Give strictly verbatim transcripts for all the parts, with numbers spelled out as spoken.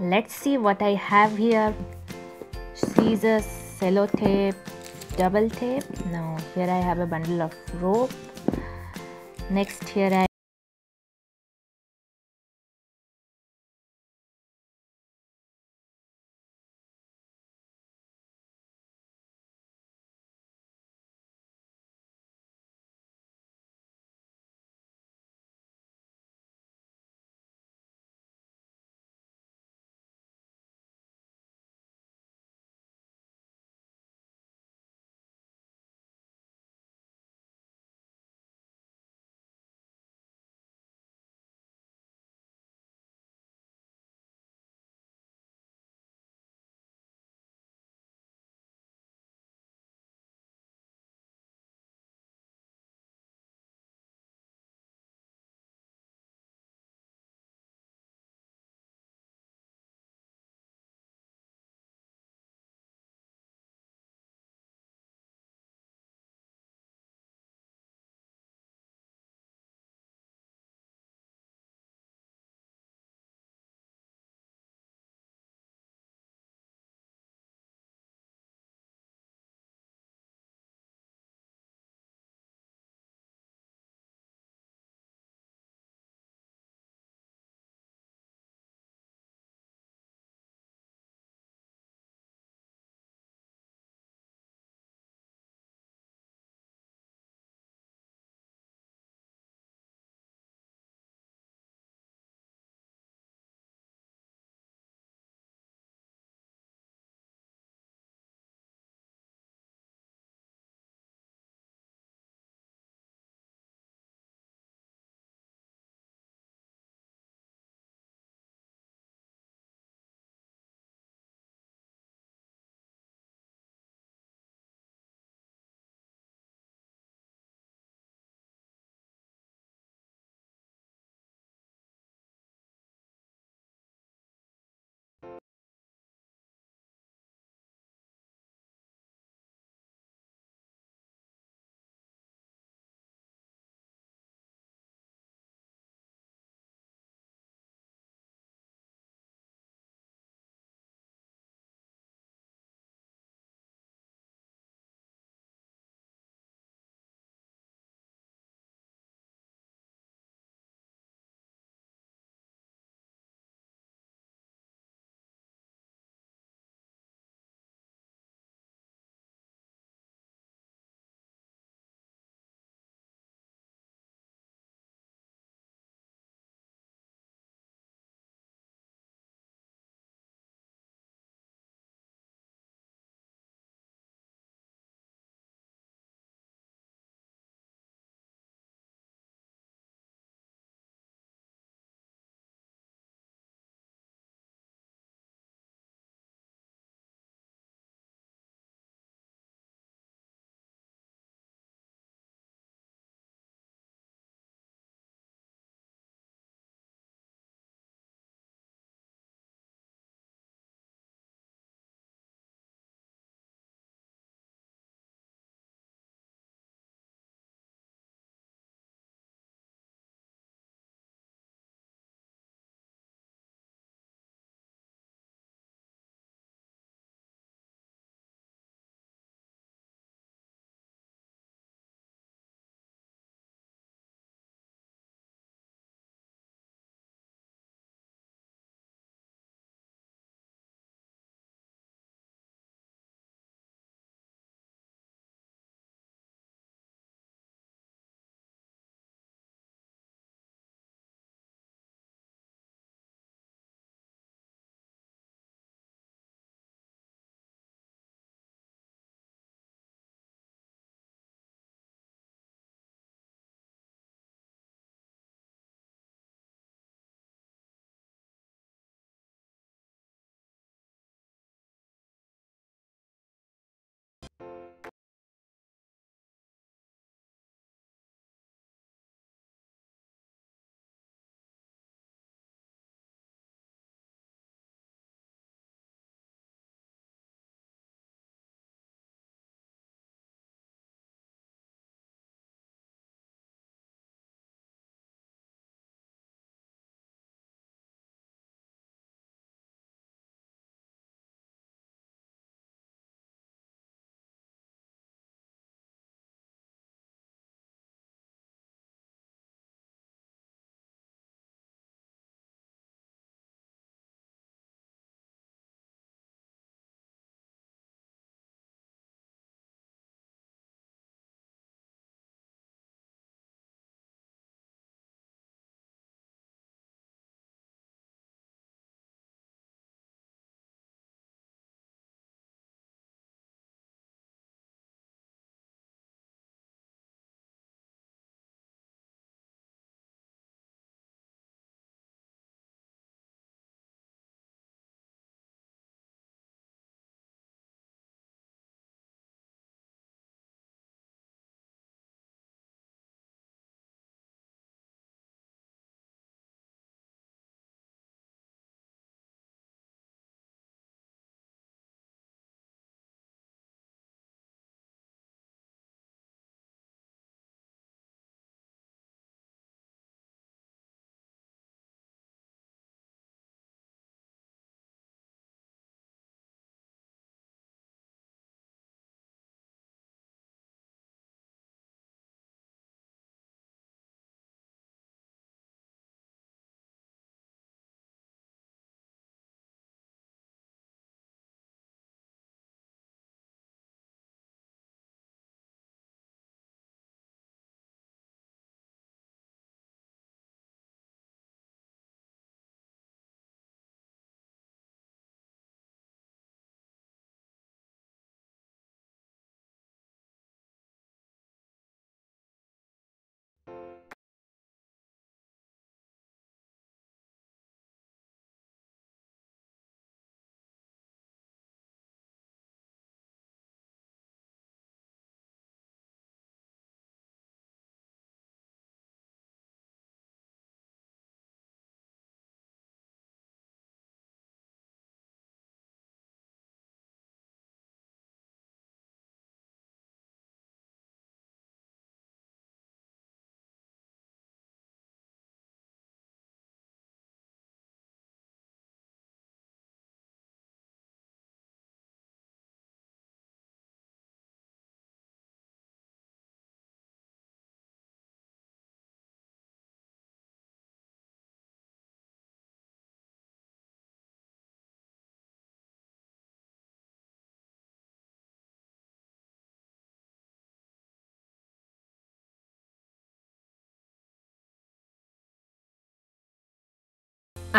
Let's see what I have here. Scissors, sellotape, double tape. Now here I have a bundle of rope. Next here I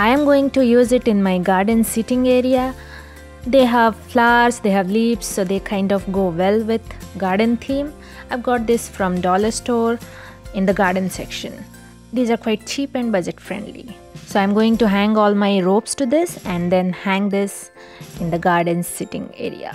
I am going to use it in my garden sitting area. They have flowers, they have leaves, so they kind of go well with garden theme. I've got this from dollar store in the garden section. These are quite cheap and budget friendly. So I'm going to hang all my ropes to this and then hang this in the garden sitting area.